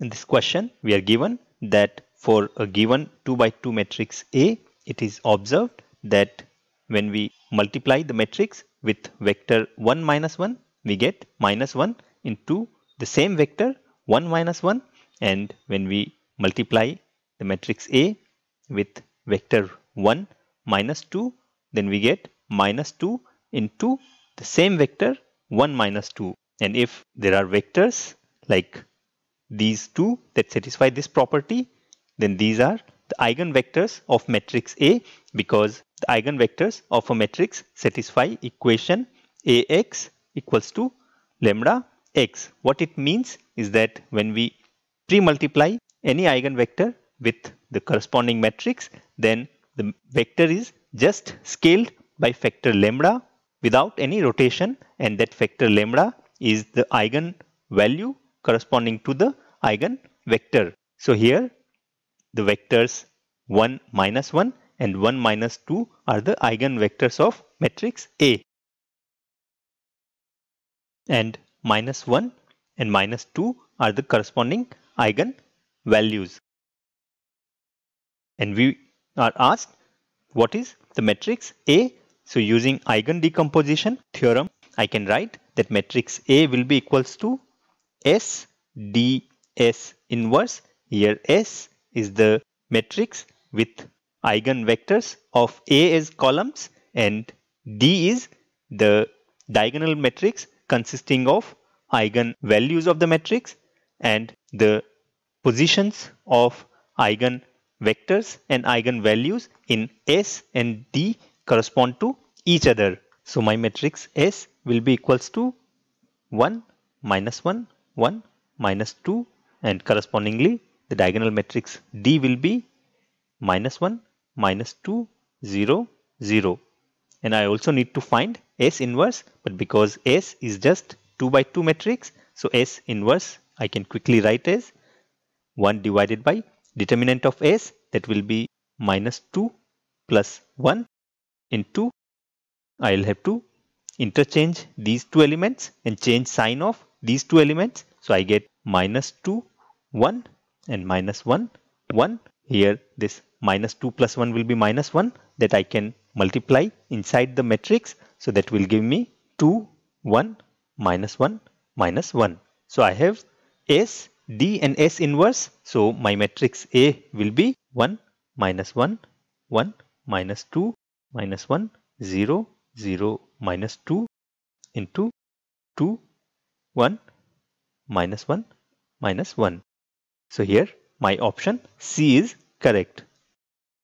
In this question, we are given that for a given 2 by 2 matrix A, it is observed that when we multiply the matrix with vector 1 minus 1, we get minus 1 into the same vector 1 minus 1. And when we multiply the matrix A with vector 1 minus 2, then we get minus 2 into the same vector 1 minus 2. And if there are vectors like these two that satisfy this property, then these are the eigenvectors of matrix A, because the eigenvectors of a matrix satisfy equation Ax equals to lambda x. What it means is that when we pre-multiply any eigenvector with the corresponding matrix, then the vector is just scaled by factor lambda without any rotation, and that factor lambda is the eigenvalue corresponding to the eigenvector. So here the vectors 1 minus 1 and 1 minus 2 are the eigenvectors of matrix A. And minus 1 and minus 2 are the corresponding eigenvalues. And we are asked what is the matrix A. So using eigen decomposition theorem, I can write that matrix A will be equals to S D S inverse. Here S is the matrix with eigenvectors of A as columns, and D is the diagonal matrix consisting of eigenvalues of the matrix and the positions of eigenvectors and eigenvalues in S and D correspond to each other. So my matrix S will be equals to 1 minus 1, 1 minus 2, and correspondingly the diagonal matrix D will be minus 1, minus 2, 0, 0. And I also need to find S inverse, but because S is just 2 by 2 matrix, so S inverse I can quickly write as 1 divided by determinant of S, that will be minus 2 plus 1 into, I'll have to interchange these two elements and change sign of these two elements. So I get minus 2, 1 and minus 1, 1. Here this minus 2 plus 1 will be minus 1, that I can multiply inside the matrix. So that will give me 2, 1, minus 1, minus 1. So I have S, D and S inverse. So my matrix A will be 1, minus 1, 1, minus 2, minus 1, 0, 0, minus 2 into 2, 1, minus 1, minus 1. So here my option C is correct.